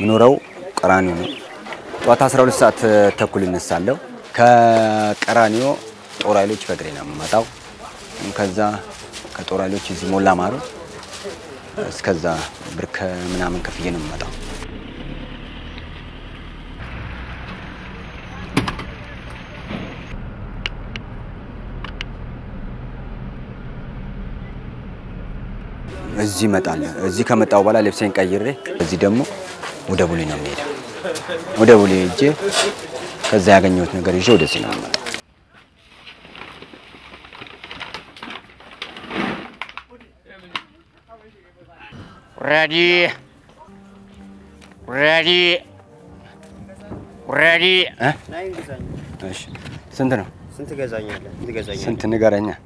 Minurau Karanio. What has rolled at Takulin Salo? Caranio, Oralich Padrina, Matau, Kaza, Catoralic is Molamaro, Skaza, Brickamanam Cafianum Matau. Zimetal, Zikamatawala lives in Kayere, Zidamo, Udabulina made. Udabulije, Kazagan Nagarijo de Sinama. Ready, eh? Santana, Santagazania, Santanagarania,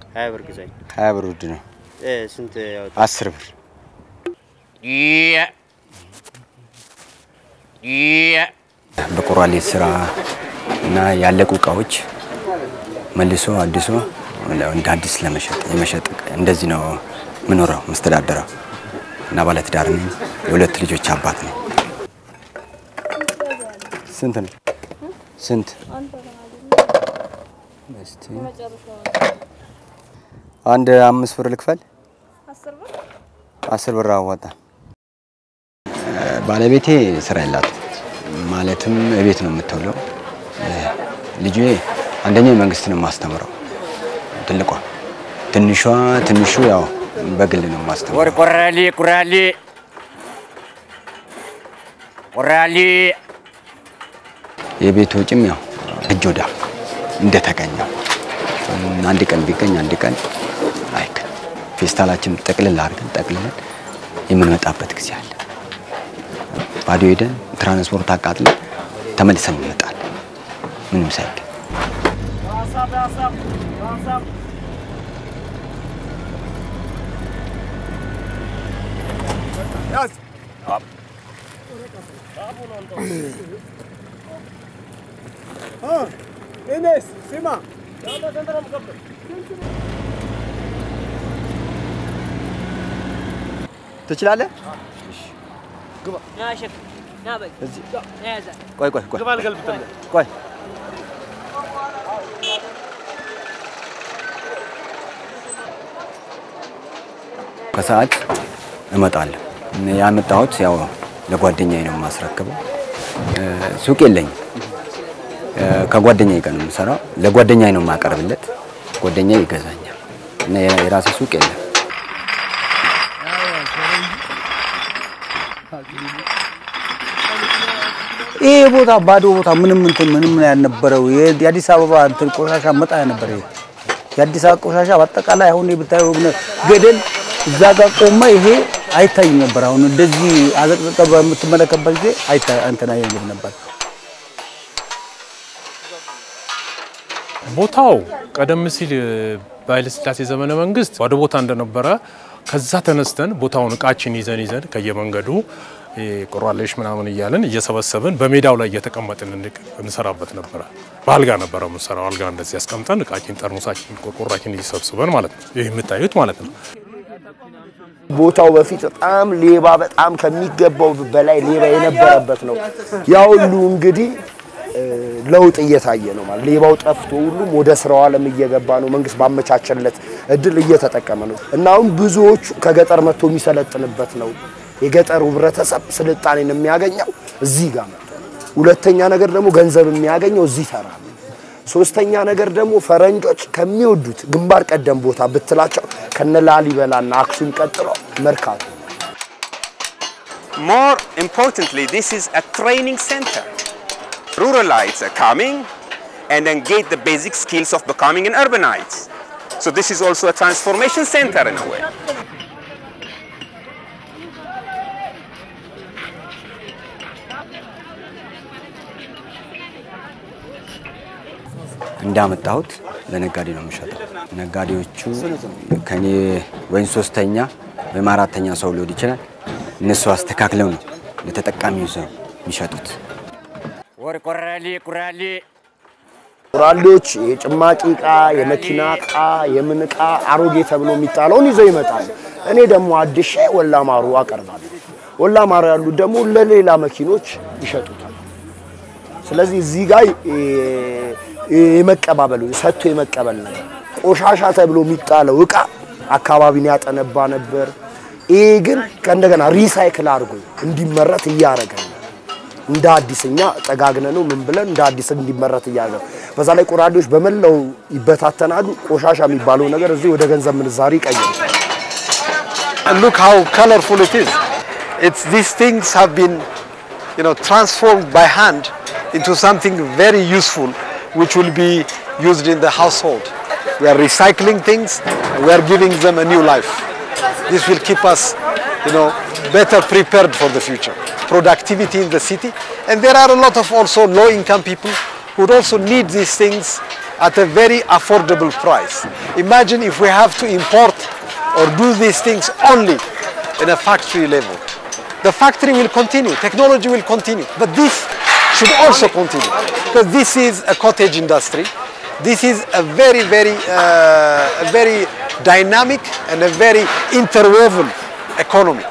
Havergazan. Asr. Yeah. The Coral is na Yaleku couch. Maliso, Adiso, and Daddy's Lamachet, Imachet, and Desino, Minora, Mr. Adara. Navalet Darn, you let you chap button. Sent. And Miss Furlikfell? Asserver Rawata Baleviti is Relat Maletum, Evitum Metolo, Ligue, and then you Mangastin Mastamaro. Teleco Tenishua, Tenishua, Bagelino Master. Or Corali Ebi to Jimio, a Judah, Detacano, Nandican Vican, Nandican. Fistalachim tackle large and tackle imminent apexial. Paduiden, transport a cattle, Tamilson metal. Minusite. Yes, up. Oh, Ines, Sima. Chilale? Go. No, shit. No, but. Yes. Go. Go. Kasat, ematal. Ne yametawt yaw leguadeñay no masrakabo. Sukelleñ. Kaguadeñay kan sara leguadeñay no makarbillet. Guadeñay igazaña. Ne irasu sukelle. Eh, what a bad old monument and the Burrow, the Addis Ababa and Kosasha Matanabari. The Addis Ababa, Takala, only with Gedden, Zagako, my head, I tell you, Brown, Desi, other Tabaca Balde, I tell Antony number. Botao, Adam Missil by the Statis of Manamangist, or the Wotandan of Barra, Kazatanistan, Botan, Kachinis and Izan, Kayamangadu. Correlation on Yellen, yes, I was seven, Bamidola yet a combatant and Sarabat number. Balgana Baramusar, Algan, the Sescantan, Kakin Tarmusakin, Korakin is of Suban Mallet, Imitayut Malleton. Both our feet at arm, leave up at arm can meet the bow of Belay, leave in a bear, but no. Yao Lungidi, load yet I know, leave out of two, Modas Roll and Yagaban among his Bamachachet, a dilly yet at a common. And now Buzo, Kagatarma to Misalet and Batno. You get a rubratas up, Seletan in a Miagano, Zigan, Ulatana Gardamo, Ganzer Miagano, Zitara. So Staniana Gardamo, Ferengoch, Camudut, Gumbark at Dambota, Betlacho, Canelali Vela, Naxum Catro, Mercato. More importantly, this is a training center. Ruralites are coming and then get the basic skills of becoming an urbanite. So this is also a transformation center in a way. እንዳመጣሁት ለነጋዴ ነው የሚሸጠው ነጋዴዎቹ ከኔ ወይ ሶስተኛ ወይ አራተኛ ሰው ሊሆን ይችላል እነሱ አስተካክለው ነው ለተጠቃሚው ሰው የሚሸጡት ወር ቆራሌዎች የጭማቂ ዕቃ የመኪና ዕቃ የምን ዕቃ አሮጌ ተብሎ የሚጣለውን ይዘው ይመጣሉ እኔ ደግሞ አድሼ ወላማሩ አቀርባለሁ ولا ما رأي اللدم ولا ليلا مكينوش يشتوتها. سلذي زيجاي مكابلو يسحتو مكابلنا. وش عشان تبلو ميتاله وقع عكابينيات أنا بانبر. إيجن كندا كنا ريسايكل أرجوي. عندي مرة يارا كنا. ندادي سنيا تجاعنا نو من بلن ندادي سندي مرة يارا. بس على كورادوش بمن لو يبتعتنا عدو وش عشان ميبالو نجار زي وده كنزم من زاريك أجن. And look how colorful it is. It's these things have been, you know, transformed by hand into something very useful, which will be used in the household. We are recycling things, and we are giving them a new life. This will keep us, you know, better prepared for the future. Productivity in the city, and there are a lot of also low-income people who also need these things at a very affordable price. Imagine if we have to import or do these things only in a factory level. The factory will continue, technology will continue, but this should also continue, because this is a cottage industry. This is a very dynamic and a very interwoven economy.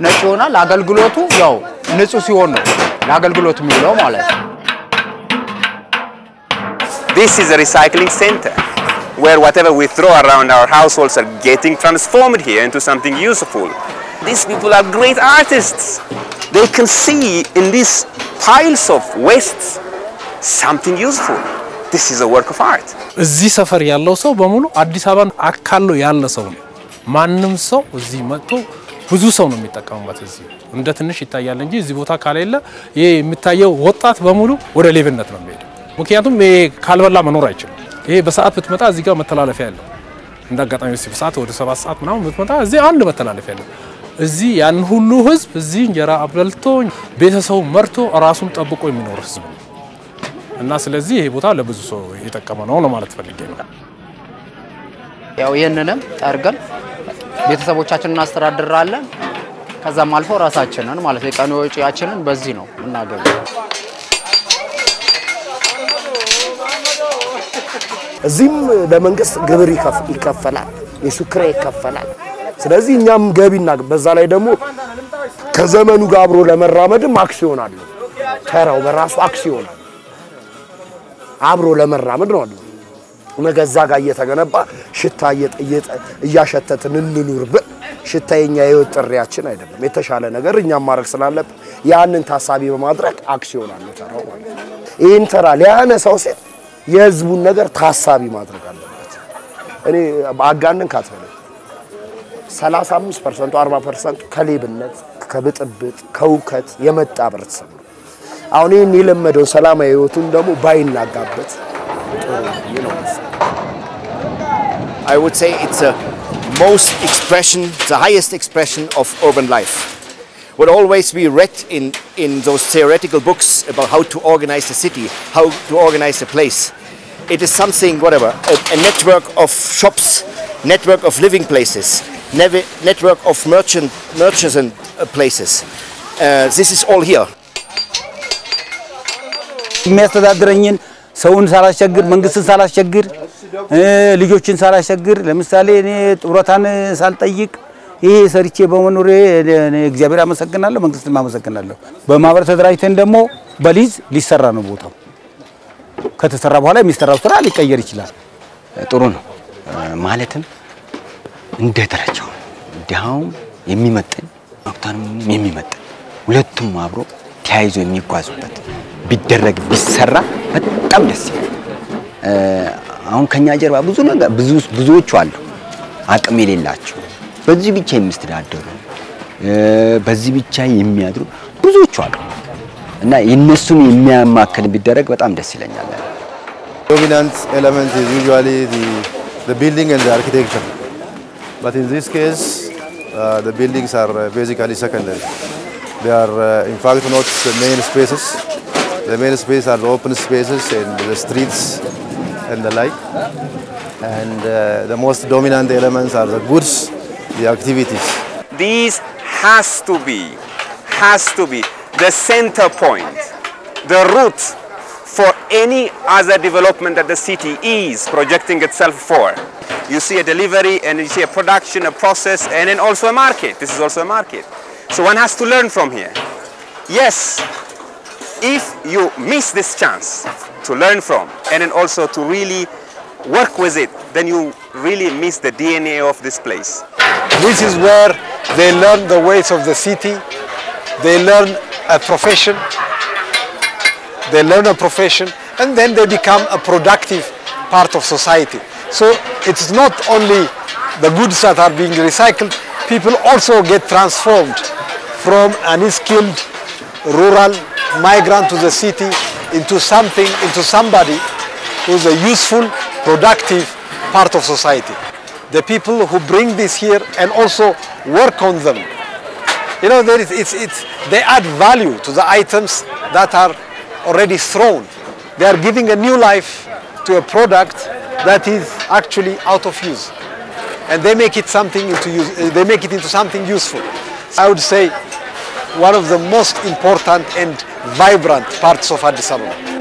National legal gluto, yo, Nesusiono, legal gluto Milomales. This is a recycling center where whatever we throw around our households are getting transformed here into something useful. These people are great artists. They can see in these piles of wastes something useful. This is a work of art. This affair yallo so bamulu Addis Ababan akallo yallo so manum so zimato. ብዙ ሰው ነው የሚጣቀሙበት እዚህ እንደ ትንሽ ይታያል እንጂ እዚህ ቦታ ካለለ ይሄ የሚታየው ወጣት በሙሉ ወደ ሌብነት ነው የሚሄደው ምክንያቱም ይሄ ካልበላ መኖር አይችልም ይሄ በሰዓት ብትመጣ እዚህ ጋር መተላለፊያ ያለው እንደጋጣሚ እዚህ በሰዓት ወደ 7 ሰዓት ምናምን ብትመጣ እዚህ አንድ መተላለፊያ ያለው እዚህ ያን ሁሉ ህዝብ እዚህ እንጀራ አብልቶ ቤተሰቡ መርቶ ራሱን ጠብቆ የሚኖር ህዝብ እና ስለዚህ ይሄ ቦታ ለብዙ ሰው እየተቀመ ነው ነው ማለት ፈልጌ ነው ያው የነንም ታርገን ቤተሰቦቻችንን አስተዳድራለን ከዛም አልፎ ራሳችንን ማለት የቀኑ ወጪያችንን በዚህ ነው እናገኘው እዚህም ለመንግስት ግብር ይከፈላል የሱክሬ ይከፈላል ስለዚህ እኛም ገቢና በዛ ላይ ደግሞ ከዘመኑ ጋር አብሮ ለመራመድም አክሲዮን አለ ተራው በራሱ አክሲዮን አብሮ ለመራመድ ነው አለ መገዛ ጋር እየተገነባ ሽታ እያሸተተን እንኑርብ ሽታየኛ ይወጥሪያችን አይደለም የተሻለ ነገር እኛ ማረክ ስላልለብ ያንን ታሳቢ በማድረግ አክሲዮን አልተራው ማለት ይሄን ተራ ለያነሳው ሲል የህዝቡን ነገር ታሳቢ ማድረግ አለበት እኔ ባጋንን ካተለ 35% 40% ከሌብነት ከብጥብጥ ከውከት የመጣ ብርተሰብ አሁን ይሄን ይለመደው ሰላማዊ ህይወቱን ደግሞ ባይናጋበት I would say it's the most expression, the highest expression of urban life. What always we read in those theoretical books about how to organize the city, how to organize the place. It is something, whatever, a network of shops, network of living places, network of merchants and places. This is all here. ሰውን ሳላሽግር መንግስትን ሳላሽግር ልጆችን ሳላሽግር ለምሳሌ እኔ ጥሮታን ሳልጠይቅ ይሄ ሰርቼ በመኖር እግዚአብሔር አመሰግናለሁ መንግስትን አመሰግናለሁ በማብራት ተደራጅተን ደግሞ በሊዝ ሊሰራ ነው ቦታው ከተሰራ በኋላ ሚስተራው ስራ ሊቀየር ይችላል ጥሩ ነው ማለትም እንደ ተራጨው ዳው የሚመጥን አክታንም የሚመጥን ሁለቱም አብሮ ታይዞ የሚጓዙበት ቢደረግ ቢሰራ በጣም ደስ ይላል አሁን ከኛ ጀርባ ብዙ ነገር ብዙዎች አሉ አቅም የሌላቸው በዚህ ብቻ የሚስተዳደሩ በዚህ ብቻ የሚያድሩ ብዙዎች አሉ እና የነሱን የሚያማከል ቢደረግ በጣም ደስ ይለኛል dominant element is usually the building and the architecture but in this case the buildings are basically secondary they are in fact not the main spaces The main spaces are the open spaces and the streets and the like. And the most dominant elements are the goods, the activities. This has to be the center point, the root for any other development that the city is projecting itself for. You see a delivery, and you see a production, a process, and then also a market. This is also a market. So one has to learn from here. Yes, if you miss this chance to learn from, and then also to really work with it, then you really miss the DNA of this place. This is where they learn the ways of the city. They learn a profession. They learn a profession, and then they become a productive part of society. So it's not only the goods that are being recycled, people also get transformed from an unskilled rural migrant to the city into something, into somebody who's a useful, productive part of society. The people who bring this here and also work on them, you know, there is, they add value to the items that are already thrown. They are giving a new life to a product that is actually out of use, and they make it something into use, they make it into something useful. I would say one of the most important and vibrant parts of Addis Ababa.